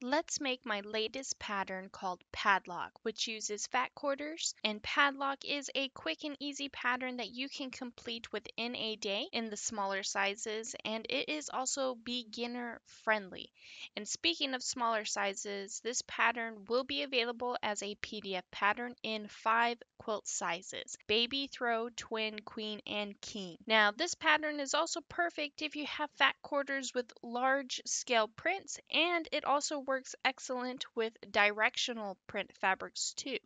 Let's make my latest pattern called Padlock, which uses fat quarters, and Padlock is a quick and easy pattern that you can complete within a day in the smaller sizes, and it is also beginner friendly. And speaking of smaller sizes, this pattern will be available as a PDF pattern in 5 quilt sizes: baby, throw, twin, queen, and king. Now this pattern is also perfect if you have fat quarters with large scale prints, and it also works excellent with directional print fabrics too.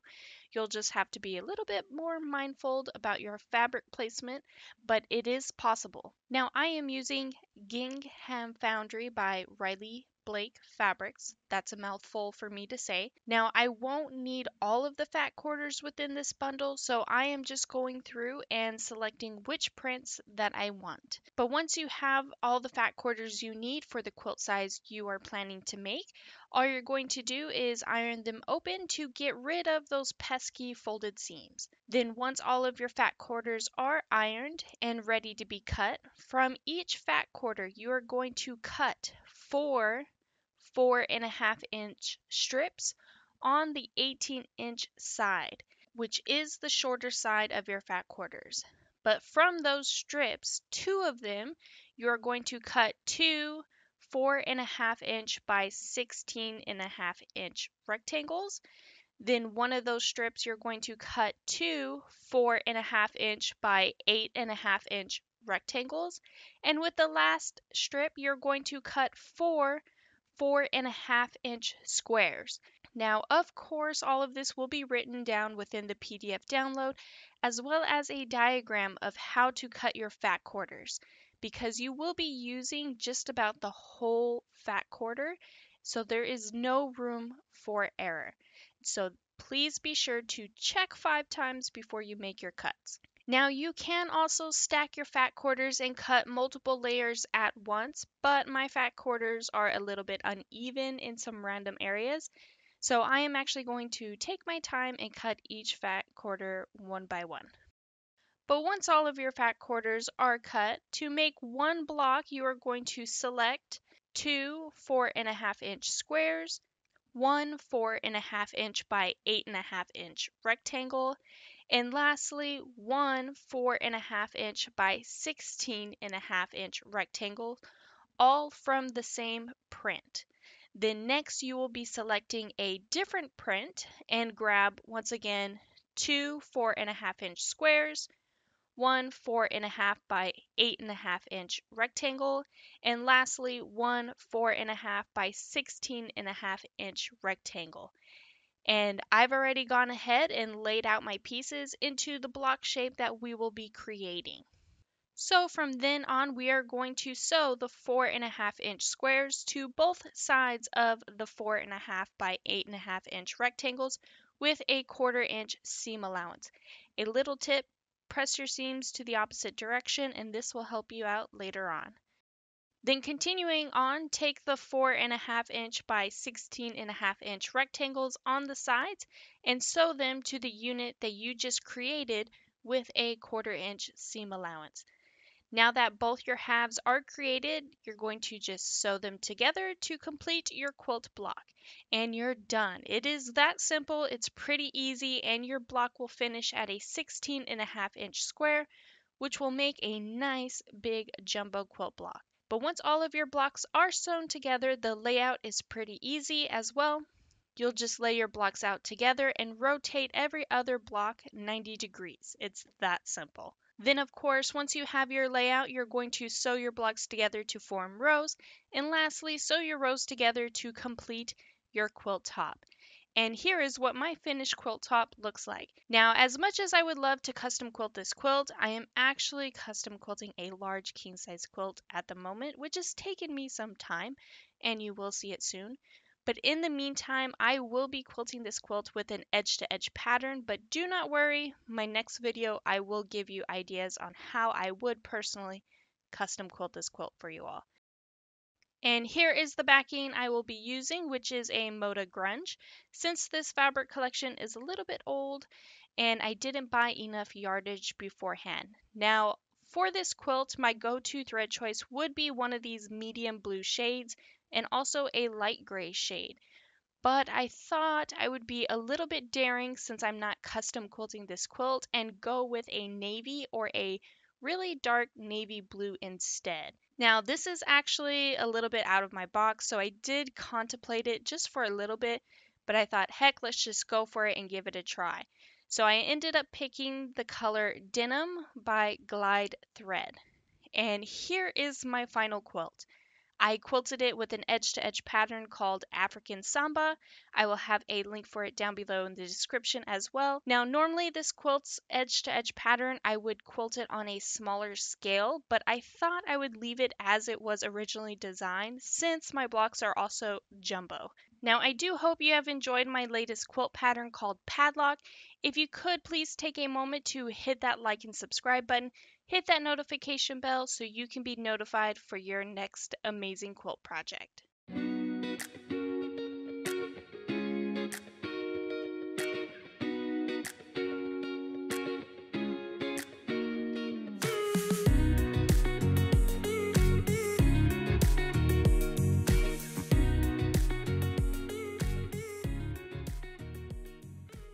You'll just have to be a little bit more mindful about your fabric placement, but it is possible. Now I am using Gingham Foundry by Riley Blake fabrics. That's a mouthful for me to say. Now I won't need all of the fat quarters within this bundle, so I am just going through and selecting which prints that I want. But once you have all the fat quarters you need for the quilt size you are planning to make, all you're going to do is iron them open to get rid of those pesky folded seams. Then once all of your fat quarters are ironed and ready to be cut, from each fat quarter you are going to cut 4 4.5-inch strips on the 18-inch side, which is the shorter side of your fat quarters. But from those strips, 2 of them, you're going to cut 2 4.5-inch by 16.5-inch rectangles. Then one of those strips, you're going to cut 2 4.5-inch by 8.5-inch rectangles, and with the last strip you're going to cut 4 4.5-inch squares. Now of course all of this will be written down within the PDF download, as well as a diagram of how to cut your fat quarters, because you will be using just about the whole fat quarter, so there is no room for error. So please be sure to check 5 times before you make your cuts. Now you can also stack your fat quarters and cut multiple layers at once, but my fat quarters are a little bit uneven in some random areas, so I am actually going to take my time and cut each fat quarter one by one. But once all of your fat quarters are cut, to make one block you are going to select 2 4.5-inch squares, 1 4.5-inch by 8.5-inch rectangle, and lastly, 1 4.5-inch by 16.5-inch rectangle, all from the same print. Then next you will be selecting a different print and grab, once again, 2 4.5-inch squares, 1 4.5 by 8.5-inch rectangle, and lastly, 1 4.5 by 16.5-inch rectangle. And I've already gone ahead and laid out my pieces into the block shape that we will be creating. So from then on, we are going to sew the 4.5-inch squares to both sides of the 4.5 by 8.5-inch rectangles with a 1/4-inch seam allowance. A little tip, press your seams to the opposite direction, and this will help you out later on. Then continuing on, take the 4.5-inch by 16.5-inch rectangles on the sides and sew them to the unit that you just created with a 1/4-inch seam allowance. Now that both your halves are created, you're going to just sew them together to complete your quilt block, and you're done. It is that simple, it's pretty easy, and your block will finish at a 16.5-inch square, which will make a nice big jumbo quilt block. But once all of your blocks are sewn together, the layout is pretty easy as well. You'll just lay your blocks out together and rotate every other block 90 degrees. It's that simple. Then of course, once you have your layout, you're going to sew your blocks together to form rows, and lastly, sew your rows together to complete your quilt top. And here is what my finished quilt top looks like. Now, as much as I would love to custom quilt this quilt, I am actually custom quilting a large king size quilt at the moment, which has taken me some time, and you will see it soon. But in the meantime, I will be quilting this quilt with an edge to edge pattern, but do not worry, my next video I will give you ideas on how I would personally custom quilt this quilt for you all. And here is the backing I will be using, which is a Moda Grunge. Since this fabric collection is a little bit old and I didn't buy enough yardage beforehand. Now for this quilt, my go-to thread choice would be one of these medium blue shades, and also a light gray shade. But I thought I would be a little bit daring since I'm not custom quilting this quilt and go with a navy or a really dark navy blue instead. Now this is actually a little bit out of my box, so I did contemplate it just for a little bit, but I thought, heck, let's just go for it and give it a try. So I ended up picking the color Denim by Glide Thread. And here is my final quilt. I quilted it with an edge-to-edge pattern called African Samba. I will have a link for it down below in the description as well. Now, normally this quilt's edge-to-edge pattern, I would quilt it on a smaller scale, but I thought I would leave it as it was originally designed since my blocks are also jumbo. Now, I do hope you have enjoyed my latest quilt pattern called Padlock. If you could, please take a moment to hit that like and subscribe button. Hit that notification bell so you can be notified for your next amazing quilt project.